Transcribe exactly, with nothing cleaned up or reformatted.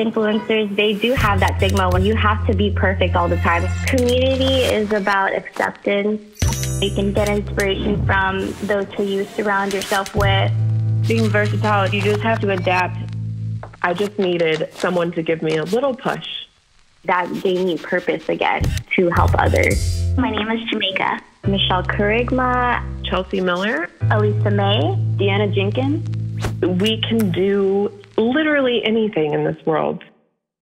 influencers, they do have that stigma when you have to be perfect all the time. Community is about acceptance. You can get inspiration from those who you surround yourself with. Being versatile, you just have to adapt. I just needed someone to give me a little push. That gave me purpose again to help others. My name is Jamaica. Michelle Kurigma. Chelsea Miller. Alisa May. Deanna Jenkins. We can do literally anything in this world.